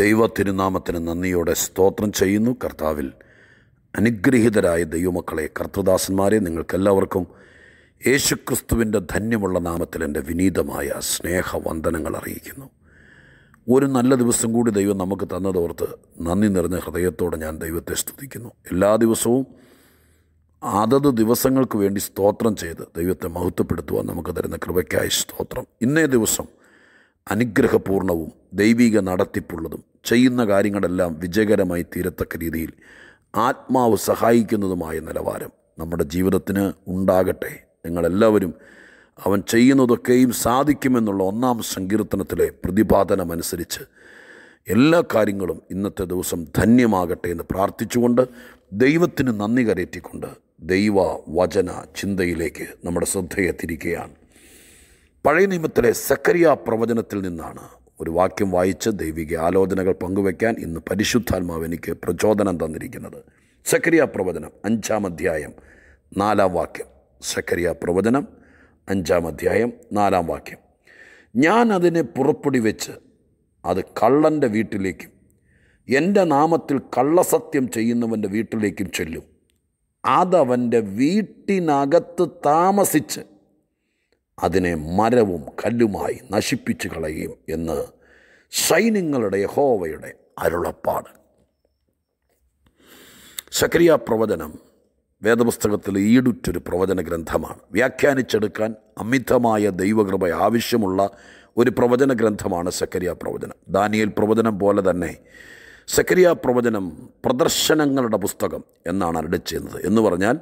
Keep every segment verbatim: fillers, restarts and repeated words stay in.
ദൈവ തിരുനാമത്തിന് നന്ദിയോടെ സ്തോത്രം ചെയ്യുന്നു. കർത്താവിൽ അനുഗ്രഹീതരായ ദൈവമക്കളെ, കർത്തൃദാസന്മാരെ, നിങ്ങൾക്കെല്ലാവർക്കും യേശുക്രിസ്തുവിൻ്റെ ധന്യമുള്ള നാമത്തിൽ എൻ്റെ വിനീതമായ സ്നേഹവന്ദനങ്ങൾ അറിയിക്കുന്നു. ഒരു നല്ല ദിവസം കൂടി ദൈവം നമുക്ക് തന്നതോർത്ത് നന്ദി നിറഞ്ഞ ഹൃദയത്തോടെ ഞാൻ ദൈവത്തെ സ്തുതിക്കുന്നു. എല്ലാ ദിവസവും അതത് ദിവസങ്ങൾക്ക് വേണ്ടി സ്തോത്രം ചെയ്ത് ദൈവത്തെ മഹത്വപ്പെടുത്തുവാൻ നമുക്ക് തരുന്ന കൃപയ്ക്കായി സ്തോത്രം. ഇന്നേ ദിവസം അനുഗ്രഹപൂർണവും ദൈവിക നടത്തിപ്പുള്ളതും ചെയ്യുന്ന കാര്യങ്ങളെല്ലാം വിജയകരമായി തീരത്തക്ക രീതിയിൽ ആത്മാവ് സഹായിക്കുന്നതുമായ നിലവാരം നമ്മുടെ ജീവിതത്തിന് ഉണ്ടാകട്ടെ. നിങ്ങളെല്ലാവരും അവൻ ചെയ്യുന്നതൊക്കെയും സാധിക്കുമെന്നുള്ള ഒന്നാം സങ്കീർത്തനത്തിലെ പ്രതിപാദനമനുസരിച്ച് എല്ലാ കാര്യങ്ങളും ഇന്നത്തെ ദിവസം ധന്യമാകട്ടെ എന്ന് പ്രാർത്ഥിച്ചുകൊണ്ട് ദൈവത്തിന് നന്ദി കരയറ്റിക്കൊണ്ട് ദൈവ വചന ചിന്തയിലേക്ക് നമ്മുടെ ശ്രദ്ധയെ തിരിക്കുകയാണ്. പഴയ നിയമത്തിലെ സക്കറിയ പ്രവചനത്തിൽ നിന്നാണ് ഒരു വാക്യം വായിച്ച് ദൈവിക ആലോചനകൾ പങ്കുവയ്ക്കാൻ ഇന്ന് പരിശുദ്ധാത്മാവ് എനിക്ക് പ്രചോദനം തന്നിരിക്കുന്നത്. സക്കറിയ പ്രവചനം അഞ്ചാം അധ്യായം നാലാം വാക്യം. സക്കറിയ പ്രവചനം അഞ്ചാം അധ്യായം നാലാം വാക്യം. ഞാൻ അതിനെ പുറപ്പെടു വെച്ച് അത് കള്ളൻ്റെ വീട്ടിലേക്കും എൻ്റെ നാമത്തിൽ കള്ളസത്യം ചെയ്യുന്നവൻ്റെ വീട്ടിലേക്കും ചെല്ലും. അതവൻ്റെ വീട്ടിനകത്ത് താമസിച്ച് അതിനെ മരവും കല്ലുമായി നശിപ്പിച്ച് കളയും എന്ന് സൈന്യങ്ങളുടെ യഹോവയുടെ അരുളപ്പാട്. സക്കറിയ പ്രവചനം വേദപുസ്തകത്തിൽ ഈടുറ്റൊരു പ്രവചന ഗ്രന്ഥമാണ്. വ്യാഖ്യാനിച്ചെടുക്കാൻ അമിതമായ ദൈവകൃപ ആവശ്യമുള്ള ഒരു പ്രവചന ഗ്രന്ഥമാണ് സക്കറിയ പ്രവചനം. ദാനിയേൽ പ്രവചനം പോലെ തന്നെ സക്കറിയ പ്രവചനം പ്രദർശനങ്ങളുടെ പുസ്തകം എന്നാണ് അരുളി ചെയ്യുന്നത്. എന്ന് പറഞ്ഞാൽ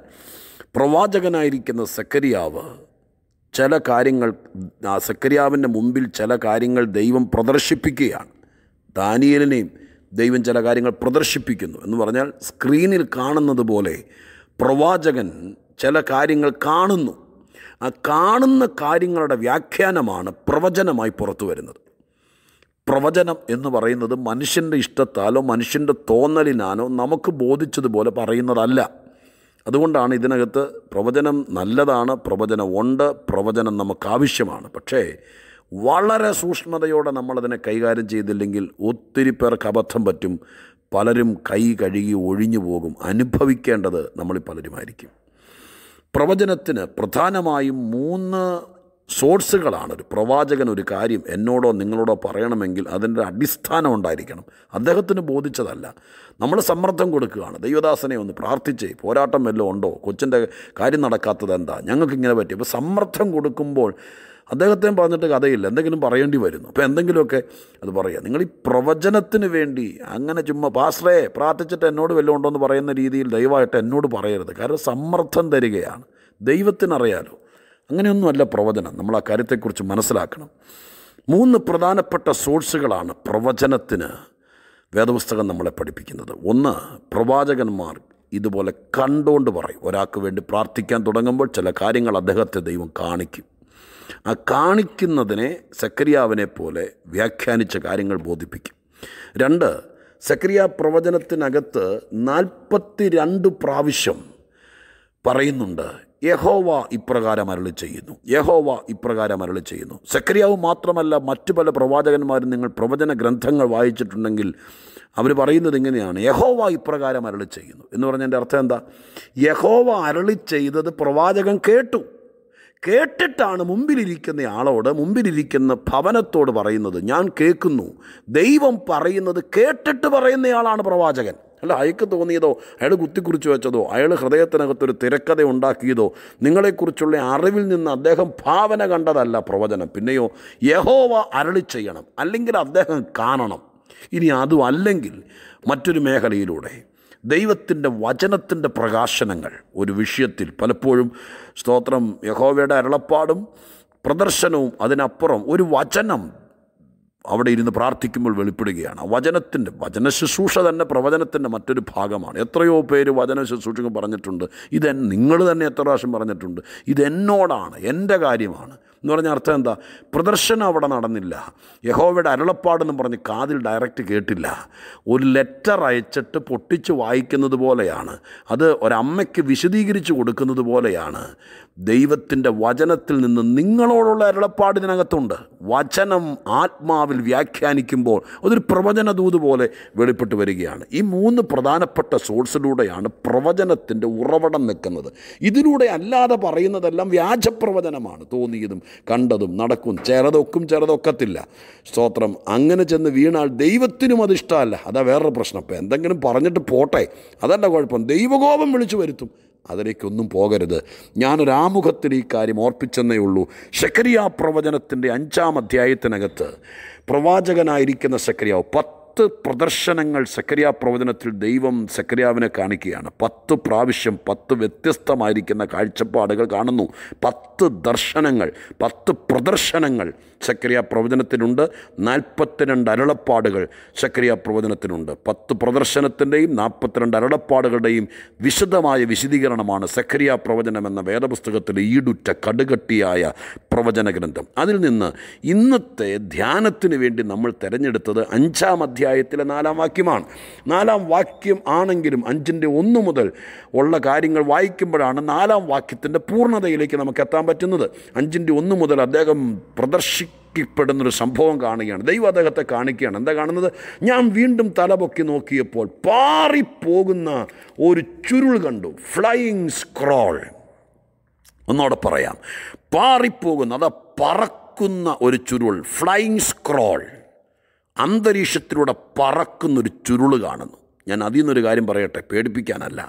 പ്രവാചകനായിരിക്കുന്ന സക്കറിയാവ് ചില കാര്യങ്ങൾ, സക്കറിയാവിൻ്റെ മുമ്പിൽ ചില കാര്യങ്ങൾ ദൈവം പ്രദർശിപ്പിക്കുകയാണ്. ദാനിയേലിനെയും ദൈവം ചില കാര്യങ്ങൾ പ്രദർശിപ്പിക്കുന്നു. എന്ന് പറഞ്ഞാൽ സ്ക്രീനിൽ കാണുന്നത് പോലെ പ്രവാചകൻ ചില കാര്യങ്ങൾ കാണുന്നു. ആ കാണുന്ന കാര്യങ്ങളുടെ വ്യാഖ്യാനമാണ് പ്രവചനമായി പുറത്തു വരുന്നത്. പ്രവചനം എന്ന് പറയുന്നത് മനുഷ്യൻ്റെ ഇഷ്ടത്താലോ മനുഷ്യൻ്റെ തോന്നലിനാലോ നമുക്ക് ബോധിച്ചതുപോലെ പറയുന്നതല്ല. അതുകൊണ്ടാണ് ഇതിനകത്ത് പ്രവചനം നല്ലതാണ്, പ്രവചനമുണ്ട്, പ്രവചനം നമുക്കാവശ്യമാണ്. പക്ഷേ വളരെ സൂക്ഷ്മതയോടെ നമ്മളതിനെ കൈകാര്യം ചെയ്തില്ലെങ്കിൽ ഒത്തിരി പേർക്ക് അബദ്ധം പറ്റും. പലരും കൈ കഴുകി ഒഴിഞ്ഞു പോകും. അനുഭവിക്കേണ്ടത് നമ്മൾ പലരുമായിരിക്കും. പ്രവചനത്തിന് പ്രധാനമായും മൂന്ന് സോഴ്സുകളാണ്. ഒരു പ്രവാചകൻ ഒരു കാര്യം എന്നോടോ നിങ്ങളോടോ പറയണമെങ്കിൽ അതിൻ്റെ അടിസ്ഥാനം ഉണ്ടായിരിക്കണം. അദ്ദേഹത്തിന് ബോധിച്ചതല്ല. നമ്മൾ സമ്മർദ്ദം കൊടുക്കുകയാണ്. ദൈവദാസനെ ഒന്ന് പ്രാർത്ഥിച്ചേ, പോരാട്ടം വല്ലതും ഉണ്ടോ, കൊച്ചിൻ്റെ കാര്യം നടക്കാത്തത് എന്താ, ഞങ്ങൾക്കിങ്ങനെ പറ്റി. അപ്പോൾ സമ്മർദ്ദം കൊടുക്കുമ്പോൾ അദ്ദേഹത്തെയും പറഞ്ഞിട്ട് കഥയില്ല, എന്തെങ്കിലും പറയേണ്ടി വരുന്നു. അപ്പോൾ എന്തെങ്കിലുമൊക്കെ അത് പറയുക. നിങ്ങൾ ഈ പ്രവചനത്തിന് വേണ്ടി അങ്ങനെ ചുമ്മാ പാസ്റ്ററേ പ്രാർത്ഥിച്ചിട്ട് എന്നോട് വല്ലതും ഉണ്ടോ എന്ന് പറയുന്ന രീതിയിൽ ദയവായിട്ട് എന്നോട് പറയരുത്. കാരണം സമ്മർദ്ദം തരികയാണ്. ദൈവത്തിനറിയാലോ അങ്ങനെയൊന്നുമല്ല പ്രവചനം. നമ്മൾ ആ കാര്യത്തെക്കുറിച്ച് മനസ്സിലാക്കണം. മൂന്ന് പ്രധാനപ്പെട്ട സോഴ്സുകളാണ് പ്രവചനത്തിന് വേദപുസ്തകം നമ്മളെ പഠിപ്പിക്കുന്നത്. ഒന്ന്, പ്രവാചകന്മാർ ഇതുപോലെ കണ്ടുകൊണ്ട് പറയും. ഒരാൾക്ക് വേണ്ടി പ്രാർത്ഥിക്കാൻ തുടങ്ങുമ്പോൾ ചില കാര്യങ്ങൾ അദ്ദേഹത്തെ ദൈവം കാണിക്കും. ആ കാണിക്കുന്നതിനെ സക്കറിയാവിനെ പോലെ വ്യാഖ്യാനിച്ച കാര്യങ്ങൾ ബോധിപ്പിക്കും. രണ്ട്, സക്കറിയ പ്രവചനത്തിനകത്ത് നാൽപ്പത്തി രണ്ട് പ്രാവശ്യം പറയുന്നുണ്ട് യഹോവ ഇപ്രകാരം അരുളി ചെയ്യുന്നു, യഹോവ ഇപ്രകാരം അരുളി ചെയ്യുന്നു. സക്കറിയാവ് മാത്രമല്ല, മറ്റു പല പ്രവാചകന്മാരും നിങ്ങൾ പ്രവചന ഗ്രന്ഥങ്ങൾ വായിച്ചിട്ടുണ്ടെങ്കിൽ അവർ പറയുന്നത് ഇങ്ങനെയാണ്, യഹോവ ഇപ്രകാരം അരുളി ചെയ്യുന്നു എന്ന് പറഞ്ഞതിൻ്റെ അർത്ഥം എന്താ? യഹോവ അരുളി ചെയ്തത് പ്രവാചകൻ കേട്ടു. കേട്ടിട്ടാണ് മുമ്പിലിരിക്കുന്ന ആളോട്, മുമ്പിലിരിക്കുന്ന ഭവനത്തോട് പറയുന്നത്. ഞാൻ കേൾക്കുന്നു, ദൈവം പറയുന്നത് കേട്ടിട്ട് പറയുന്നയാളാണ് പ്രവാചകൻ. അല്ല അയാൾക്ക് തോന്നിയതോ, അയാൾ കുത്തിക്കുറിച്ച് വെച്ചതോ, അയാൾ ഹൃദയത്തിനകത്തൊരു തിരക്കഥ ഉണ്ടാക്കിയതോ, നിങ്ങളെക്കുറിച്ചുള്ള അറിവിൽ നിന്ന് അദ്ദേഹം ഭാവന കണ്ടതല്ല പ്രവചനം. പിന്നെയോ യഹോവ അരുളി ചെയ്യണം, അല്ലെങ്കിൽ അദ്ദേഹം കാണണം. ഇനി അതും അല്ലെങ്കിൽ മറ്റൊരു മേഖലയിലൂടെ ദൈവത്തിൻ്റെ വചനത്തിൻ്റെ പ്രകാശനങ്ങൾ ഒരു വിഷയത്തിൽ പലപ്പോഴും സ്തോത്രം യഹോവയുടെ അരുളപ്പാടും പ്രദർശനവും അതിനപ്പുറം ഒരു വചനം അവിടെ ഇരുന്ന് പ്രാർത്ഥിക്കുമ്പോൾ വെളിപ്പെടുകയാണ്. വചനത്തിൻ്റെ വചന ശുശ്രൂഷ തന്നെ പ്രവചനത്തിൻ്റെ മറ്റൊരു ഭാഗമാണ്. എത്രയോ പേര് വചന ശുശ്രൂഷകൾ പറഞ്ഞിട്ടുണ്ട്. ഇത് നിങ്ങൾ തന്നെ എത്ര പ്രാവശ്യം പറഞ്ഞിട്ടുണ്ട്, ഇതെന്നോടാണ്, എൻ്റെ കാര്യമാണ്, എന്ന് പറഞ്ഞ അർത്ഥം എന്താ? പ്രദർശനം അവിടെ നടന്നില്ല. യഹോവയുടെ അരുളപ്പാടെന്ന് പറഞ്ഞ് കാതിൽ ഡയറക്റ്റ് കേട്ടില്ല. ഒരു ലെറ്റർ അയച്ചിട്ട് പൊട്ടിച്ച് വായിക്കുന്നത് പോലെയാണ് അത്, ഒരമ്മയ്ക്ക് വിശദീകരിച്ച് കൊടുക്കുന്നത് പോലെയാണ്. ദൈവത്തിൻ്റെ വചനത്തിൽ നിന്ന് നിങ്ങളോടുള്ള അരുളപ്പാടിനകത്തുണ്ട്. വചനം ആത്മാവിൽ വ്യാഖ്യാനിക്കുമ്പോൾ അതൊരു പ്രവചനദൂത് പോലെ വെളിപ്പെട്ട് വരികയാണ്. ഈ മൂന്ന് പ്രധാനപ്പെട്ട സോഴ്സിലൂടെയാണ് പ്രവചനത്തിൻ്റെ ഉറവിടം നിൽക്കുന്നത്. ഇതിലൂടെ അല്ലാതെ പറയുന്നതെല്ലാം വ്യാജപ്രവചനമാണ്. തോന്നിയതും കണ്ടതും നടക്കും, ചിലതൊക്കും ചിലതൊക്കത്തില്ല. സ്തോത്രം. അങ്ങനെ ചെന്ന് വീണാൽ ദൈവത്തിനും അത് ഇഷ്ടമല്ല. അതാ വേറൊരു പ്രശ്നം. ഇപ്പം എന്തെങ്കിലും പറഞ്ഞിട്ട് പോട്ടെ, അതല്ല കുഴപ്പം, ദൈവകോപം വിളിച്ചു വരുത്തും. അതിലേക്കൊന്നും പോകരുത്. ഞാനൊരാമുഖത്തിൽ ഈ കാര്യം ഓർപ്പിച്ചെന്നേ ഉള്ളൂ. സെഖര്യാ പ്രവചനത്തിൻ്റെ അഞ്ചാം അധ്യായത്തിനകത്ത് പ്രവാചകനായിരിക്കുന്ന സെഖര്യാവ് പത്ത് പ്രദർശനങ്ങൾ സെഖര്യാ പ്രവചനത്തിൽ ദൈവം സെഖര്യാവിനെ കാണിക്കുകയാണ്. പത്ത് പ്രാവശ്യം പത്ത് വ്യത്യസ്തമായിരിക്കുന്ന കാഴ്ചപ്പാടുകൾ കാണുന്നു. പത്ത് ദർശനങ്ങൾ, പത്ത് പ്രദർശനങ്ങൾ സെഖര്യാ പ്രവചനത്തിനുണ്ട്. നാൽപ്പത്തിരണ്ട് അരുളപ്പാടുകൾ സെഖര്യാ പ്രവചനത്തിനുണ്ട്. പത്ത് പ്രദർശനത്തിൻ്റെയും നാൽപ്പത്തിരണ്ട് അരുളപ്പാടുകളുടെയും വിശദമായ വിശദീകരണമാണ് സെഖര്യാ പ്രവചനം എന്ന വേദപുസ്തകത്തിലെ ഈടുറ്റ കടുകട്ടിയായ പ്രവചന ഗ്രന്ഥം. അതിൽ നിന്ന് ഇന്നത്തെ ധ്യാനത്തിന് വേണ്ടി നമ്മൾ തിരഞ്ഞെടുത്തത് അഞ്ചാം അധ്യായത്തിലെ നാലാം വാക്യമാണ്. നാലാം വാക്യം ആണെങ്കിലും അഞ്ചിൻ്റെ ഒന്ന് മുതൽ ഉള്ള കാര്യങ്ങൾ വായിക്കുമ്പോഴാണ് നാലാം വാക്യത്തിൻ്റെ പൂർണ്ണതയിലേക്ക് നമുക്ക് എത്താൻ പറ്റുന്നത്. അഞ്ചിൻ്റെ ഒന്ന് മുതൽ അദ്ദേഹം പ്രദർശിക്കപ്പെടുന്നൊരു സംഭവം കാണുകയാണ്. ദൈവം അദ്ദേഹത്തെ കാണിക്കുകയാണ്. എന്താ കാണുന്നത്? ഞാൻ വീണ്ടും തലപൊക്കി നോക്കിയപ്പോൾ പാറിപ്പോകുന്ന ഒരു ചുരുൾ കണ്ടു. Flying scroll. ഒന്നോടെ പറയാം, പാറിപ്പോകുന്ന, അതാ പറക്കുന്ന ഒരു ചുരുൾ, ഫ്ലൈയിങ് സ്ക്രോൾ. അന്തരീക്ഷത്തിലൂടെ പറക്കുന്നൊരു ചുരുൾ കാണുന്നു. ഞാൻ അതിൽ നിന്നൊരു കാര്യം പറയട്ടെ, പേടിപ്പിക്കാനല്ല.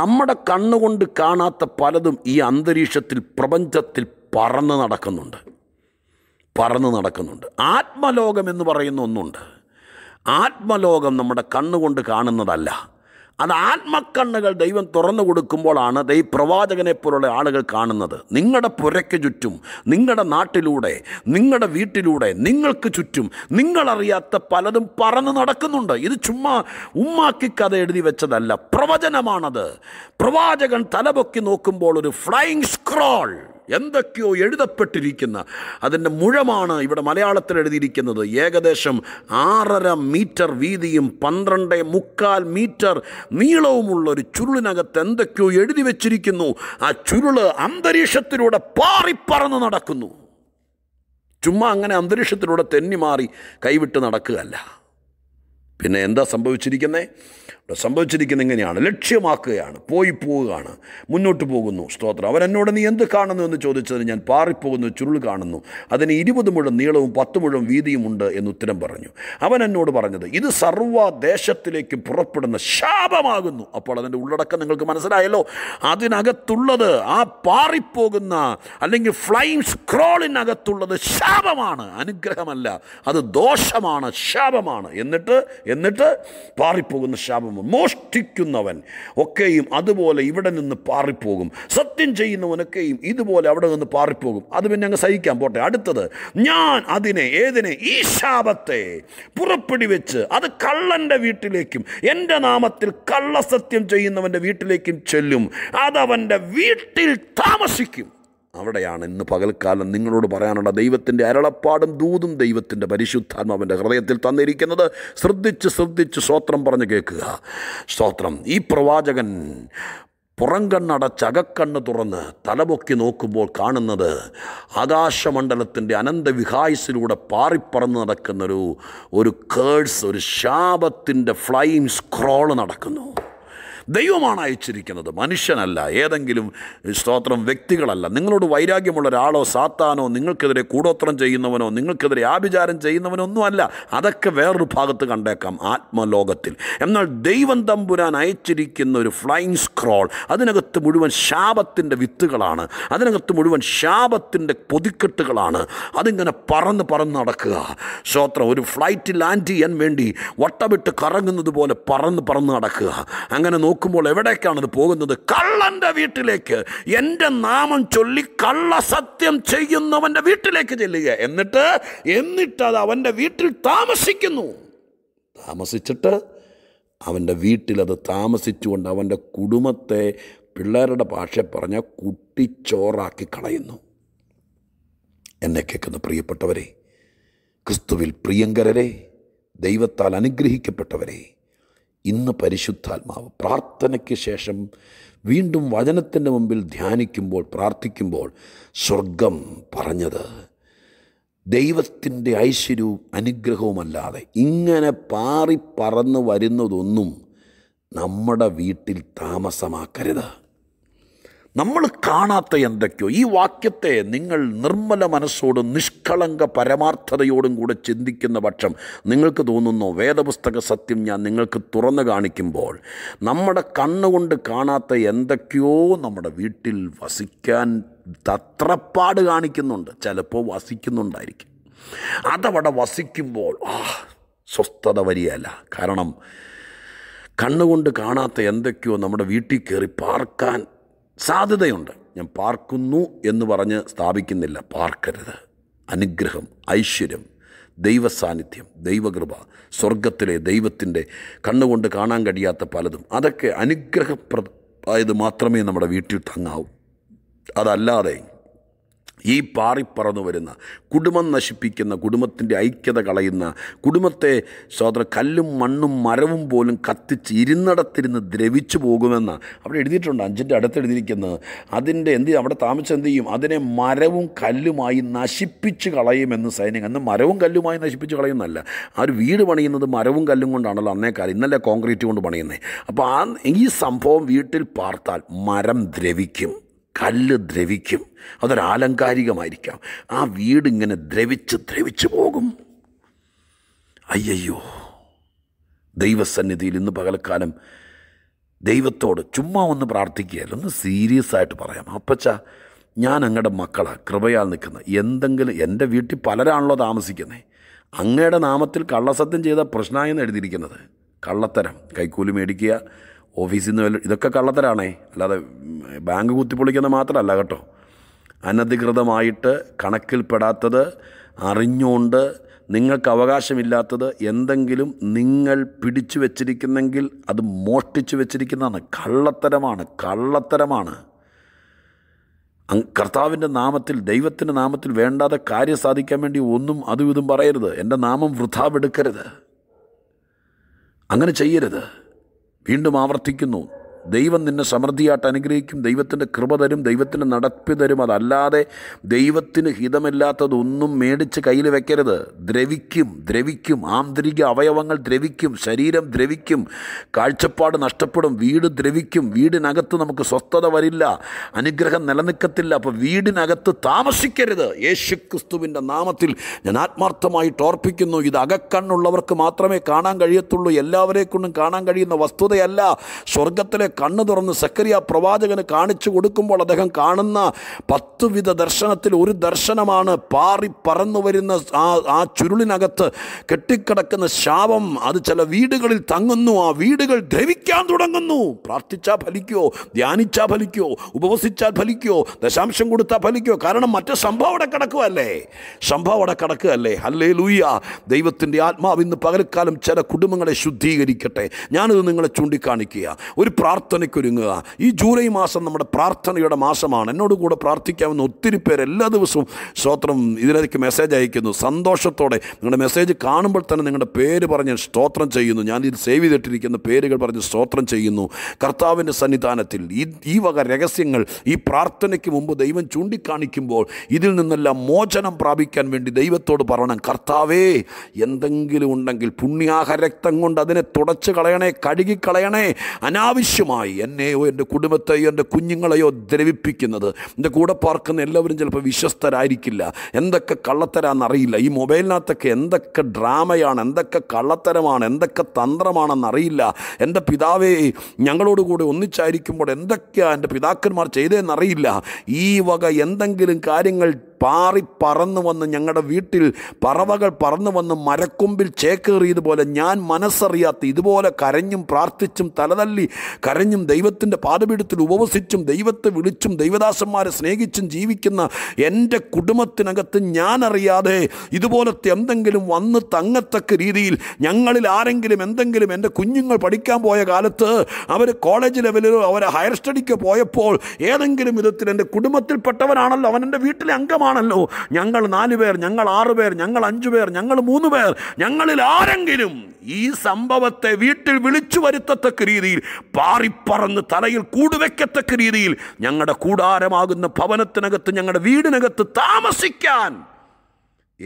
നമ്മുടെ കണ്ണുകൊണ്ട് കാണാത്ത പലതും ഈ അന്തരീക്ഷത്തിൽ, പ്രപഞ്ചത്തിൽ പറന്ന് നടക്കുന്നുണ്ട് പറന്ന് നടക്കുന്നുണ്ട് ആത്മലോകം എന്ന് പറയുന്ന ഒന്നുണ്ട്. ആത്മലോകം നമ്മുടെ കണ്ണുകൊണ്ട് കാണുന്നതല്ല. അത് ആത്മക്കണ്ണുകൾ ദൈവം തുറന്നു കൊടുക്കുമ്പോഴാണ് ദൈവ പ്രവാചകനെപ്പോലുള്ള ആളുകൾ കാണുന്നത്. നിങ്ങളുടെ പുരയ്ക്ക് ചുറ്റും, നിങ്ങളുടെ നാട്ടിലൂടെ, നിങ്ങളുടെ വീട്ടിലൂടെ, നിങ്ങൾക്ക് ചുറ്റും നിങ്ങളറിയാത്ത പലതും പറന്ന് നടക്കുന്നുണ്ട്. ഇത് ചുമ്മാ ഉമ്മാക്കി കഥ എഴുതി വെച്ചതല്ല, പ്രവചനമാണത്. പ്രവാചകൻ തലപൊക്കി നോക്കുമ്പോൾ ഒരു ഫ്ലൈയിങ് സ്ക്രോൾ, എന്തൊക്കെയോ എഴുതപ്പെട്ടിരിക്കുന്ന അതിൻ്റെ മുഴമാണ് ഇവിടെ മലയാളത്തിൽ എഴുതിയിരിക്കുന്നത്. ഏകദേശം ആറര മീറ്റർ വീതിയും പന്ത്രണ്ട് മുക്കാൽ മീറ്റർ നീളവുമുള്ളൊരു ചുരുളിനകത്ത് എന്തൊക്കെയോ എഴുതി വച്ചിരിക്കുന്നു. ആ ചുരുള് അന്തരീക്ഷത്തിലൂടെ പാറിപ്പറന്ന് നടക്കുന്നു. ചുമ്മാ അങ്ങനെ അന്തരീക്ഷത്തിലൂടെ തെന്നി മാറി കൈവിട്ട് നടക്കുകയല്ല. പിന്നെ എന്താ സംഭവിച്ചിരിക്കുന്നത്? സംഭവിച്ചിരിക്കുന്നത് ഇങ്ങനെയാണ്, ലക്ഷ്യമാക്കുകയാണ്, പോയി പോവുകയാണ്, മുന്നോട്ട് പോകുന്നു. സ്തോത്രം. അവരെന്നോട് നീ എന്ത് കാണുന്നു എന്ന് ചോദിച്ചതിന് ഞാൻ പാറിപ്പോകുന്ന ചുരുൾ കാണുന്നു, അതിന് ഇരുപത് മുഴം നീളവും പത്ത് മുഴം വീതിയും ഉണ്ട് എന്ന് ഉത്തരം പറഞ്ഞു. അവൻ എന്നോട് പറഞ്ഞത്, ഇത് സർവ്വദേശത്തിലേക്ക് പുറപ്പെടുന്ന ശാപമാകുന്നു. അപ്പോൾ അതിൻ്റെ ഉള്ളടക്കം നിങ്ങൾക്ക് മനസ്സിലായല്ലോ. അതിനകത്തുള്ളത്, ആ പാറിപ്പോകുന്ന അല്ലെങ്കിൽ ഫ്ലൈയിങ് സ്ക്രോളിനകത്തുള്ളത് ശാപമാണ്, അനുഗ്രഹമല്ല. അത് ദോഷമാണ്, ശാപമാണ്. എന്നിട്ട് എന്നിട്ട് പാറിപ്പോകുന്ന ശാപം, മോഷ്ടിക്കുന്നവൻ ഒക്കെയും അതുപോലെ ഇവിടെ നിന്ന് പാറിപ്പോകും, സത്യം ചെയ്യുന്നവനൊക്കെയും ഇതുപോലെ അവിടെ നിന്ന് പാറിപ്പോകും. അത് പിന്നെ അങ്ങ് സഹിക്കാൻ പോട്ടെ. അടുത്തത്, ഞാൻ അതിനെ, ഏതിനെ? ഈ ശാപത്തെ പുറപ്പെടു വെച്ച് അത് കള്ളൻ്റെ വീട്ടിലേക്കും എൻ്റെ നാമത്തിൽ കള്ളസത്യം ചെയ്യുന്നവൻ്റെ വീട്ടിലേക്കും ചെല്ലും, അതവൻ്റെ വീട്ടിൽ താമസിക്കും. അവിടെയാണ് ഇന്ന് പകൽക്കാലം നിങ്ങളോട് പറയാനുള്ള ദൈവത്തിൻ്റെ അരുളപ്പാടും ദൂതും ദൈവത്തിൻ്റെ പരിശുദ്ധാത്മാവിൻ്റെ ഹൃദയത്തിൽ തന്നിരിക്കുന്നത്. ശ്രദ്ധിച്ച് ശ്രദ്ധിച്ച് സ്തോത്രം പറഞ്ഞു കേൾക്കുക. സ്തോത്രം. ഈ പ്രവാചകൻ പുറം കണ്ണടച്ച് അകക്കണ്ണ് തുറന്ന് തലപൊക്കി നോക്കുമ്പോൾ കാണുന്നത് ആകാശമണ്ഡലത്തിൻ്റെ അനന്തവിഹായസിലൂടെ പാറിപ്പറന്ന് നടക്കുന്നൊരു ഒരു കേഴ്സ്, ഒരു ശാപത്തിൻ്റെ ഫ്ലൈയിങ് സ്ക്രോള് നടക്കുന്നു. ദൈവമാണ് അയച്ചിരിക്കുന്നത്, മനുഷ്യനല്ല, ഏതെങ്കിലും സ്തോത്രം വ്യക്തികളല്ല. നിങ്ങളോട് വൈരാഗ്യമുള്ള ഒരാളോ സാത്താനോ നിങ്ങൾക്കെതിരെ കൂടോത്രം ചെയ്യുന്നവനോ നിങ്ങൾക്കെതിരെ ആഭിചാരം ചെയ്യുന്നവനോ ഒന്നുമല്ല. അതൊക്കെ വേറൊരു ഭാഗത്ത് കണ്ടേക്കാം, ആത്മലോകത്തിൽ. എന്നാൽ ദൈവം തമ്പുരാൻ അയച്ചിരിക്കുന്ന ഒരു ഫ്ലൈയിങ് സ്ക്രോൾ, അതിനകത്ത് മുഴുവൻ ശാപത്തിൻ്റെ വിത്തുകളാണ്, അതിനകത്ത് മുഴുവൻ ശാപത്തിൻ്റെ പൊതിക്കെട്ടുകളാണ്. അതിങ്ങനെ പറന്ന് പറന്ന് നടക്കുക. സ്തോത്രം. ഒരു ഫ്ലൈറ്റ് ലാൻഡ് ചെയ്യാൻ വേണ്ടി വട്ടമിട്ട് കറങ്ങുന്നത് പോലെ പറന്ന് പറന്ന് നടക്കുക. അങ്ങനെ നോക്കുമ്പോൾ എവിടേക്കാണത് പോകുന്നത്? കള്ളൻ്റെ വീട്ടിലേക്ക്, എൻ്റെ നാമം ചൊല്ലി കള്ളസത്യം ചെയ്യുന്നവൻ്റെ വീട്ടിലേക്ക് ചെല്ലുക. എന്നിട്ട് എന്നിട്ടത് അവൻ്റെ വീട്ടിൽ താമസിക്കുന്നു. താമസിച്ചിട്ട് അവൻ്റെ വീട്ടിലത് താമസിച്ചുകൊണ്ട് അവൻ്റെ കുടുംബത്തെ, പിള്ളേരുടെ ഭാഷ പറഞ്ഞ, കുട്ടിച്ചോറാക്കി കളയുന്നു. എന്നെ കേൾക്കുന്ന പ്രിയപ്പെട്ടവരെ, ക്രിസ്തുവിൽ പ്രിയങ്കരരെ, ദൈവത്താൽ അനുഗ്രഹിക്കപ്പെട്ടവരെ, ഇന്ന് പരിശുദ്ധാത്മാവ് പ്രാർത്ഥനയ്ക്ക് ശേഷം വീണ്ടും വചനത്തിൻ്റെ മുമ്പിൽ ധ്യാനിക്കുമ്പോൾ, പ്രാർത്ഥിക്കുമ്പോൾ സ്വർഗം പറഞ്ഞത് ദൈവത്തിൻ്റെ ഐശ്വര്യവും അനുഗ്രഹവുമല്ലാതെ ഇങ്ങനെ പാറി പറന്ന് വരുന്നതൊന്നും നമ്മുടെ വീട്ടിൽ താമസമാക്കരുത്. നമ്മൾ കാണാത്ത എന്തൊക്കെയോ ഈ വാക്യത്തെ നിങ്ങൾ നിർമ്മല മനസ്സോടും നിഷ്കളങ്ക പരമാർത്ഥതയോടും കൂടെ ചിന്തിക്കുന്ന പക്ഷം നിങ്ങൾക്ക് തോന്നുന്നു വേദപുസ്തക സത്യം ഞാൻ നിങ്ങൾക്ക് തുറന്നു കാണിക്കുമ്പോൾ നമ്മുടെ കണ്ണുകൊണ്ട് കാണാത്ത എന്തൊക്കെയോ നമ്മുടെ വീട്ടിൽ വസിക്കാൻ തത്രപ്പാട് കാണിക്കുന്നുണ്ട്. ചിലപ്പോൾ വസിക്കുന്നുണ്ടായിരിക്കും. അതവിടെ വസിക്കുമ്പോൾ ആ സ്വസ്ഥത വരികയല്ല. കാരണം കണ്ണുകൊണ്ട് കാണാത്ത എന്തൊക്കെയോ നമ്മുടെ വീട്ടിൽ കയറി പാർക്കാൻ സാധ്യതയുണ്ട്. ഞാൻ പാർക്കുന്നു എന്ന് പറഞ്ഞ് സ്ഥാപിക്കുന്നില്ല. പാർക്കരുത്. അനുഗ്രഹം, ഐശ്വര്യം, ദൈവസാന്നിധ്യം, ദൈവകൃപ, സ്വർഗത്തിലെ ദൈവത്തിൻ്റെ കണ്ണുകൊണ്ട് കാണാൻ കഴിയാത്ത പലതും, അതൊക്കെ അനുഗ്രഹപ്രദമായത് മാത്രമേ നമ്മുടെ വീട്ടിൽ തങ്ങാവൂ. അതല്ലാതെ ഈ പാറിപ്പറന്നു വരുന്ന, കുടുംബം നശിപ്പിക്കുന്ന, കുടുംബത്തിൻ്റെ ഐക്യത കളയുന്ന, കുടുംബത്തെ സോദര കല്ലും മണ്ണും മരവും പോലും കത്തിച്ച് ഇരുന്നിടത്തിരുന്ന് ദ്രവിച്ചു പോകുമെന്ന് അവിടെ എഴുതിയിട്ടുണ്ട്. അഞ്ചിൻ്റെ അടുത്ത് എഴുതിയിരിക്കുന്നത് അതിൻ്റെ എന്ത് അവിടെ താമസിച്ച് എന്ത് ചെയ്യും, അതിനെ മരവും കല്ലുമായി നശിപ്പിച്ച് കളയുമെന്ന് സൈന്യം. അന്ന് മരവും കല്ലുമായി നശിപ്പിച്ച് കളയുന്നല്ല, ആ ഒരു വീട് പണിയുന്നത് മരവും കല്ലും കൊണ്ടാണല്ലോ അന്നേക്കാലം. ഇന്നല്ലേ കോൺക്രീറ്റ് കൊണ്ട് പണിയുന്നത്. അപ്പോൾ ആ ഈ സംഭവം വീട്ടിൽ പാർത്താൽ മരം ദ്രവിക്കും, കല്ല് ദ്രവിക്കും. അതൊരാലങ്കാരികമായിരിക്കാം. ആ വീടിങ്ങനെ ദ്രവിച്ച് ദ്രവിച്ചു പോകും. അയ്യയ്യോ, ദൈവസന്നിധിയിൽ ഇന്ന് പകൽക്കാലം ദൈവത്തോട് ചുമ്മാ ഒന്ന് പ്രാർത്ഥിക്കുകയല്ല, ഒന്ന് സീരിയസ് ആയിട്ട് പറയാം. അപ്പച്ചാ, ഞാൻ അങ്ങയുടെ മക്കളാണ്, കൃപയാൽ നിൽക്കുന്നത്. എന്തെങ്കിലും എൻ്റെ വീട്ടിൽ പലരാണല്ലോ താമസിക്കുന്നത്. അങ്ങയുടെ നാമത്തിൽ കള്ളസത്യം ചെയ്ത പ്രശ്നമായെന്ന് എഴുതിയിരിക്കുന്നത്. കള്ളത്തരം, കൈക്കൂലി മേടിക്കുക, ഓഫീസിൽ നിന്ന് വല്ല, ഇതൊക്കെ കള്ളത്തരാണേ. അല്ലാതെ ബാങ്ക് കുത്തിപ്പൊളിക്കുന്നത് മാത്രമല്ല കേട്ടോ. അനധികൃതമായിട്ട് കണക്കിൽപ്പെടാത്തത്, അറിഞ്ഞുകൊണ്ട് നിങ്ങൾക്ക് അവകാശമില്ലാത്തത് എന്തെങ്കിലും നിങ്ങൾ പിടിച്ചു വച്ചിരിക്കുന്നെങ്കിൽ അത് മോഷ്ടിച്ചു വച്ചിരിക്കുന്നതാണ്. കള്ളത്തരമാണ്, കള്ളത്തരമാണ്. കർത്താവിൻ്റെ നാമത്തിൽ, ദൈവത്തിൻ്റെ നാമത്തിൽ വേണ്ടാതെ കാര്യം സാധിക്കാൻ വേണ്ടി ഒന്നും അതും ഇതും പറയരുത്. എൻ്റെ നാമം വൃഥാവെടുക്കരുത്. അങ്ങനെ ചെയ്യരുത്. വീണ്ടും ആവർത്തിക്കുന്നു, ദൈവം നിന്നെ സമൃദ്ധിയായിട്ട് അനുഗ്രഹിക്കും, ദൈവത്തിൻ്റെ കൃപ തരും, ദൈവത്തിൻ്റെ നടപ്പ് തരും. അതല്ലാതെ ദൈവത്തിന് ഹിതമില്ലാത്തതൊന്നും മേടിച്ച് കയ്യിൽ വെക്കരുത്. ദ്രവിക്കും, ദ്രവിക്കും. ആന്തരിക അവയവങ്ങൾ ദ്രവിക്കും, ശരീരം ദ്രവിക്കും, കാഴ്ചപ്പാട് നഷ്ടപ്പെടും, വീട് ദ്രവിക്കും. വീടിനകത്ത് നമുക്ക് സ്വസ്ഥത വരില്ല, അനുഗ്രഹം നിലനിൽക്കത്തില്ല. അപ്പോൾ വീടിനകത്ത് താമസിക്കരുത്. യേശു ക്രിസ്തുവിൻ്റെ നാമത്തിൽ ഞാൻ ആത്മാർത്ഥമായി ഓർപ്പിക്കുന്നു. ഇത് അകക്കണ്ണുള്ളവർക്ക് മാത്രമേ കാണാൻ കഴിയത്തുള്ളൂ. എല്ലാവരെ കൊണ്ടും കാണാൻ കഴിയുന്ന വസ്തുതയല്ല. സ്വർഗത്തിലെ കണ്ണ് തുറന്ന് സക്കറിയ പ്രവാചകന് കാണിച്ചു കൊടുക്കുമ്പോൾ അദ്ദേഹം കാണുന്ന പത്തു വിധ ദർശനത്തിൽ ഒരു ദർശനമാണ് പാറി പറന്നു വരുന്ന ആ ആ ചുരുളിനകത്ത് കെട്ടിക്കിടക്കുന്ന ശാപം. അത് ചില വീടുകളിൽ തങ്ങുന്നു. ആ വീടുകൾ ദ്രവിക്കാൻ തുടങ്ങുന്നു. പ്രാർത്ഥിച്ചാൽ ഫലിക്കോ, ധ്യാനിച്ചാൽ ഫലിക്കോ, ഉപവസിച്ചാൽ ഫലിക്കോ, ദശാംശം കൊടുത്താൽ ഫലിക്കോ. കാരണം മറ്റേ സംഭവം അവിടെ കിടക്കുകയല്ലേ, സംഭവം അവിടെ കിടക്കുകയല്ലേ. ഹല്ലേലൂയ. ദൈവത്തിൻ്റെ ആത്മാവ് ഇന്ന് പകൽക്കാലം ചില കുടുംബങ്ങളെ ശുദ്ധീകരിക്കട്ടെ. ഞാനിത് നിങ്ങളെ ചൂണ്ടിക്കാണിക്കുക. ഒരു പ്രാർത്ഥനയ്ക്കൊരുങ്ങുക. ഈ ജൂലൈ മാസം നമ്മുടെ പ്രാർത്ഥനയുടെ മാസമാണ്. എന്നോട് കൂടെ പ്രാർത്ഥിക്കാവുന്ന ഒത്തിരി പേര് എല്ലാ ദിവസവും സ്തോത്രം ഇതിലേക്ക് മെസ്സേജ് അയക്കുന്നു. സന്തോഷത്തോടെ നിങ്ങളുടെ മെസ്സേജ് കാണുമ്പോൾ തന്നെ നിങ്ങളുടെ പേര് പറഞ്ഞ് സ്തോത്രം ചെയ്യുന്നു. ഞാനിത് സേവ് ചെയ്തിട്ടിരിക്കുന്ന പേരുകൾ പറഞ്ഞ് സ്തോത്രം ചെയ്യുന്നു. കർത്താവിൻ്റെ സന്നിധാനത്തിൽ ഈ ഈ വക രഹസ്യങ്ങൾ ഈ പ്രാർത്ഥനയ്ക്ക് മുമ്പ് ദൈവം ചൂണ്ടിക്കാണിക്കുമ്പോൾ ഇതിൽ നിന്നെല്ലാം മോചനം പ്രാപിക്കാൻ വേണ്ടി ദൈവത്തോട് പറയണം, കർത്താവേ, എന്തെങ്കിലും ഉണ്ടെങ്കിൽ പുണ്യാഹരക്തം കൊണ്ട് അതിനെ തുടച്ച് കളയണേ, കഴുകിക്കളയണേ. അനാവശ്യമായി എന്നെയോ എൻ്റെ കുടുംബത്തെയോ എൻ്റെ കുഞ്ഞുങ്ങളെയോ ദ്രവിപ്പിക്കുന്നത്. എൻ്റെ കൂടെ പാർക്കുന്ന എല്ലാവരും ചിലപ്പോൾ വിശ്വസ്തരായിരിക്കില്ല. എന്തൊക്കെ കള്ളത്തരാന്നറിയില്ല. ഈ മൊബൈലിനകത്തൊക്കെ എന്തൊക്കെ ഡ്രാമയാണ്, എന്തൊക്കെ കള്ളത്തരമാണ്, എന്തൊക്കെ തന്ത്രമാണെന്നറിയില്ല. എൻ്റെ പിതാവേ, ഞങ്ങളോട് കൂടെ ഒന്നിച്ചായിരിക്കുമ്പോൾ എന്തൊക്കെയാണ് എൻ്റെ പിതാക്കന്മാർ ചെയ്തതെന്നറിയില്ല. ഈ വക എന്തെങ്കിലും കാര്യങ്ങൾ പാറി പറന്നു വന്ന് ഞങ്ങളുടെ വീട്ടിൽ പറവകൾ പറന്നു വന്ന് മരക്കൊമ്പിൽ ചേക്കേറിയതുപോലെ ഞാൻ മനസ്സറിയാത്ത ഇതുപോലെ കരഞ്ഞും പ്രാർത്ഥിച്ചും തലതല്ലി കരഞ്ഞും ദൈവത്തിൻ്റെ പാദപീഠത്തിൽ ഉപവസിച്ചും ദൈവത്തെ വിളിച്ചും ദൈവദാസന്മാരെ സ്നേഹിച്ചും ജീവിക്കുന്ന എൻ്റെ കുടുംബത്തിനകത്ത് ഞാൻ അറിയാതെ ഇതുപോലത്തെ എന്തെങ്കിലും വന്ന് തങ്ങത്തക്ക രീതിയിൽ ഞങ്ങളിൽ ആരെങ്കിലും എന്തെങ്കിലും, എൻ്റെ കുഞ്ഞുങ്ങൾ പഠിക്കാൻ പോയ കാലത്ത് അവർ കോളേജ് ലെവലിലോ അവർ ഹയർ സ്റ്റഡിക്ക് പോയപ്പോൾ ഏതെങ്കിലും വിധത്തിൽ എൻ്റെ കുടുംബത്തിൽപ്പെട്ടവനാണല്ലോ അവൻ എൻ്റെ വീട്ടിലെ അംഗമാണ്, ഞങ്ങളാണല്ലോ, ഞങ്ങൾ നാലുപേർ, ഞങ്ങൾ ആറുപേർ, ഞങ്ങൾ അഞ്ചുപേർ, ഞങ്ങൾ മൂന്നുപേർ, ഞങ്ങളിൽ ആരെങ്കിലും ഈ സംഭവത്തെ വീട്ടിൽ വിളിച്ചു വരുത്തത്തക്ക രീതിയിൽ പാറിപ്പറന്ന് തലയിൽ കൂടുവെക്കത്തക്ക രീതിയിൽ ഞങ്ങളുടെ കൂടാരമാകുന്ന ഭവനത്തിനകത്ത്, ഞങ്ങളുടെ വീടിനകത്ത് താമസിക്കാൻ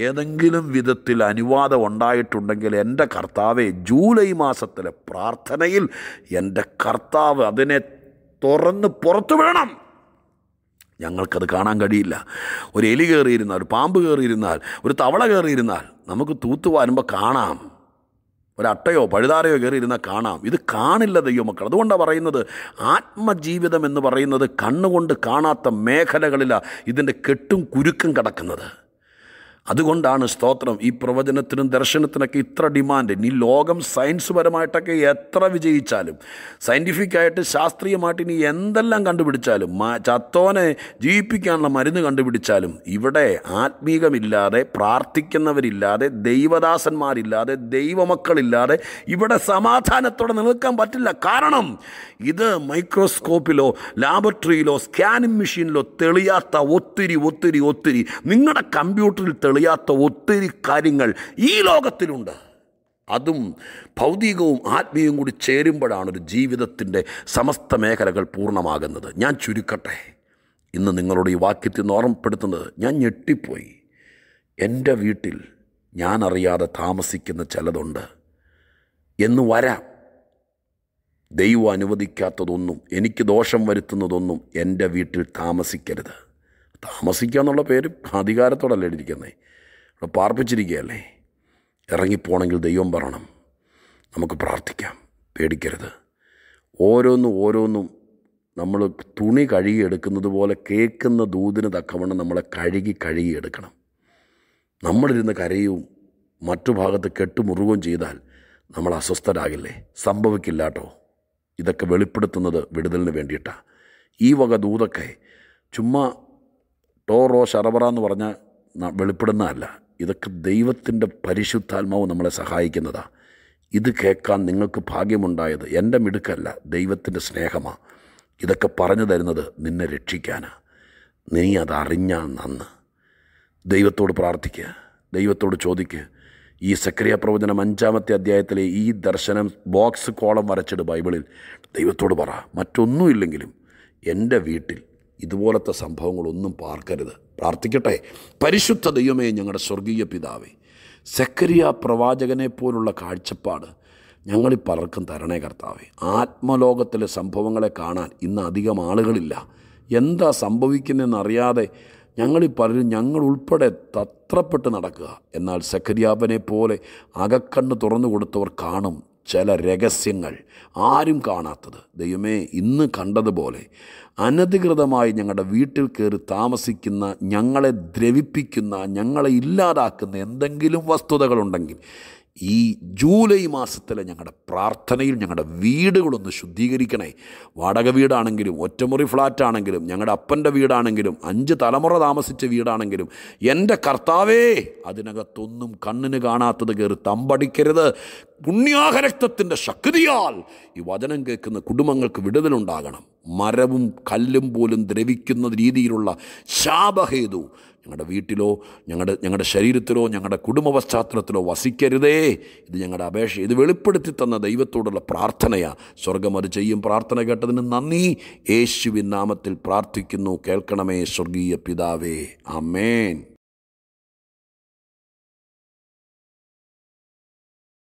ഏതെങ്കിലും വിധത്തിൽ അനുവാദം ഉണ്ടായിട്ടുണ്ടെങ്കിൽ എൻ്റെ കർത്താവെ, ജൂലൈ മാസത്തിലെ പ്രാർത്ഥനയിൽ എൻ്റെ കർത്താവ് അതിനെ തുറന്ന് പുറത്തു വിടണം. ഞങ്ങൾക്കത് കാണാൻ കഴിയില്ല. ഒരു എലി കയറിയിരുന്നാൽ, ഒരു പാമ്പ് കയറിയിരുന്നാൽ, ഒരു തവള കയറിയിരുന്നാൽ നമുക്ക് തൂത്തു വരുമ്പോൾ കാണാം. ഒരട്ടയോ പഴുതാരയോ കയറിയിരുന്നാൽ കാണാം. ഇത് കാണില്ല ദൈവമക്കൾ. അതുകൊണ്ടാണ് പറയുന്നത്, ആത്മജീവിതം എന്ന് പറയുന്നത് കണ്ണുകൊണ്ട് കാണാത്ത മേഖലകളിലാണ് ഇതിൻ്റെ കെട്ടും കുരുക്കും കിടക്കുന്നത്. അതുകൊണ്ടാണ് സ്തോത്രം ഈ പ്രവചനത്തിനും ദർശനത്തിനൊക്കെ ഇത്ര ഡിമാൻഡ്. ഇനി ലോകം സയൻസ് പരമായിട്ടൊക്കെ എത്ര വിജയിച്ചാലും, സയൻറ്റിഫിക്കായിട്ട് ശാസ്ത്രീയമായിട്ട് ഇനി എന്തെല്ലാം കണ്ടുപിടിച്ചാലും, ചത്തോനെ ജീവിപ്പിക്കാനുള്ള മരുന്ന് കണ്ടുപിടിച്ചാലും, ഇവിടെ ആത്മീകമില്ലാതെ, പ്രാർത്ഥിക്കുന്നവരില്ലാതെ, ദൈവദാസന്മാരില്ലാതെ, ദൈവമക്കളില്ലാതെ ഇവിടെ സമാധാനത്തോടെ നിൽക്കാൻ പറ്റില്ല. കാരണം ഇത് മൈക്രോസ്കോപ്പിലോ ലാബറട്ടറിയിലോ സ്കാനിംഗ് മെഷീനിലോ തെളിയാത്ത ഒത്തിരി ഒത്തിരി ഒത്തിരി നിങ്ങളുടെ കമ്പ്യൂട്ടറിൽ ിയാത്ത ഒത്തിരി കാര്യങ്ങൾ ഈ ലോകത്തിലുണ്ട്. അതും ഭൗതികവും ആത്മീയവും കൂടി ചേരുമ്പോഴാണ് ഒരു ജീവിതത്തിൻ്റെ സമസ്ത മേഖലകൾ പൂർണ്ണമാകുന്നത്. ഞാൻ ചുരുക്കട്ടെ. ഇന്ന് നിങ്ങളോട് ഈ വാക്യത്തിൽ നിന്ന് ഓർമ്മപ്പെടുത്തുന്നത്, ഞാൻ ഞെട്ടിപ്പോയി. എൻ്റെ വീട്ടിൽ ഞാൻ അറിയാതെ താമസിക്കുന്ന ചിലതുണ്ട് എന്ന് വരാം. ദൈവം അനുവദിക്കാത്തതൊന്നും, എനിക്ക് ദോഷം വരുത്തുന്നതൊന്നും എൻ്റെ വീട്ടിൽ താമസിക്കരുത്. താമസിക്കുക എന്നുള്ള പേര് അധികാരത്തോടല്ലേ ഇരിക്കുന്നേ, ഇവിടെ പാർപ്പിച്ചിരിക്കുകയല്ലേ. ഇറങ്ങിപ്പോണെങ്കിൽ ദൈവം പറയണം. നമുക്ക് പ്രാർത്ഥിക്കാം, പേടിക്കരുത്. ഓരോന്നും ഓരോന്നും നമ്മൾ തുണി കഴുകിയെടുക്കുന്നത് പോലെ കേൾക്കുന്ന ദൂതിന് തക്കവണ്ണം നമ്മളെ കഴുകി കഴുകിയെടുക്കണം. നമ്മളിരുന്ന് കരയും മറ്റു ഭാഗത്ത് കെട്ടുമുറുകയും ചെയ്താൽ നമ്മൾ അസ്വസ്ഥരാകില്ലേ? സംഭവിക്കില്ല കേട്ടോ. ഇതൊക്കെ വെളിപ്പെടുത്തുന്നത് വിടുതലിന് വേണ്ടിയിട്ടാണ്. ഈ വക ദൂതൊക്കെ ചുമ്മാ ടോറോ ശറബറ എന്ന് പറഞ്ഞാൽ വെളിപ്പെടുന്നതല്ല. ഇതൊക്കെ ദൈവത്തിൻ്റെ പരിശുദ്ധാത്മാവ് നമ്മളെ സഹായിക്കുന്നതാണ്. ഇത് കേൾക്കാൻ നിങ്ങൾക്ക് ഭാഗ്യമുണ്ടായത് എൻ്റെ മിടുക്കല്ല, ദൈവത്തിൻ്റെ സ്നേഹമാണ്. ഇതൊക്കെ പറഞ്ഞു തരുന്നത് നിന്നെ രക്ഷിക്കാനാണ്. നീ അതറിഞ്ഞാൽ നന്ന്. ദൈവത്തോട് പ്രാർത്ഥിക്കുക, ദൈവത്തോട് ചോദിക്കുക. ഈ സെക്കറിയ പ്രവചനം അഞ്ചാമത്തെ അധ്യായത്തിലെ ഈ ദർശനം ബോക്സ് കോളം വരച്ചിട്ട് ബൈബിളിൽ ദൈവത്തോട് പറ, മറ്റൊന്നുമില്ലെങ്കിലും എൻ്റെ വീട്ടിൽ ഇതുപോലത്തെ സംഭവങ്ങളൊന്നും പാർക്കരുത്. പ്രാർത്ഥിക്കട്ടെ. പരിശുദ്ധ ദൈവമേ, ഞങ്ങളുടെ സ്വർഗീയ പിതാവേ, സെക്കറിയ പ്രവാചകനെ പോലുള്ള കാഴ്ചപ്പാട് ഞങ്ങളിൽ പലർക്കും തരണേ കർത്താവേ. ആത്മലോകത്തിലെ സംഭവങ്ങളെ കാണാൻ ഇന്ന് അധികം ആളുകളില്ല. എന്താ സംഭവിക്കുന്നതെന്നറിയാതെ ഞങ്ങളിൽ പലരും, ഞങ്ങൾ ഉൾപ്പെടെ, തത്രപ്പെട്ട് നടക്കുക. എന്നാൽ സെക്കറിയാവിനെ പോലെ അകക്കണ്ണ് തുറന്നു കൊടുത്തവർ കാണും ചില രഹസ്യങ്ങൾ, ആരും കാണാത്തത്. ദൈവമേ, ഇന്ന് കണ്ടതുപോലെ അനധികൃതമായി ഞങ്ങളുടെ വീട്ടിൽ കയറി താമസിക്കുന്ന, ഞങ്ങളെ ദ്രവിപ്പിക്കുന്ന, ഞങ്ങളെ ഇല്ലാതാക്കുന്ന എന്തെങ്കിലും വസ്തുതകളുണ്ടെങ്കിൽ ഈ ജൂലൈ മാസത്തിലെ ഞങ്ങളുടെ പ്രാർത്ഥനയിൽ ഞങ്ങളുടെ വീടുകളൊന്ന് ശുദ്ധീകരിക്കണേ. വാടക വീടാണെങ്കിലും, ഒറ്റമുറി ഫ്ലാറ്റാണെങ്കിലും, ഞങ്ങളുടെ അപ്പൻ്റെ വീടാണെങ്കിലും, അഞ്ച് തലമുറ താമസിച്ച വീടാണെങ്കിലും, എൻ്റെ കർത്താവേ, അതിനകത്തൊന്നും കണ്ണിന് കാണാത്തത് കയറി തമ്പടിക്കരുത്. പുണ്യാഹരക്തത്തിൻ്റെ ശക്തിയാൽ ഈ വചനം കേൾക്കുന്ന കുടുംബങ്ങൾക്ക് വിടുതലുണ്ടാകണം. മരവും കല്ലും പോലും ദ്രവിക്കുന്ന രീതിയിലുള്ള ശാപഹേതു ഞങ്ങളുടെ വീട്ടിലോ ഞങ്ങളുടെ ഞങ്ങളുടെ ശരീരത്തിലോ ഞങ്ങളുടെ കുടുംബ പശ്ചാത്തലത്തിലോ വസിക്കരുതേ. ഇത് ഞങ്ങളുടെ അപേക്ഷ. ഇത് വെളിപ്പെടുത്തി തന്ന ദൈവത്തോടുള്ള പ്രാർത്ഥനയാണ്. സ്വർഗം അത് ചെയ്യും. പ്രാർത്ഥന കേട്ടതിന് നന്ദി. യേശുവിൻ നാമത്തിൽ പ്രാർത്ഥിക്കുന്നു കേൾക്കണമേ സ്വർഗീയ പിതാവേ. ആമേൻ.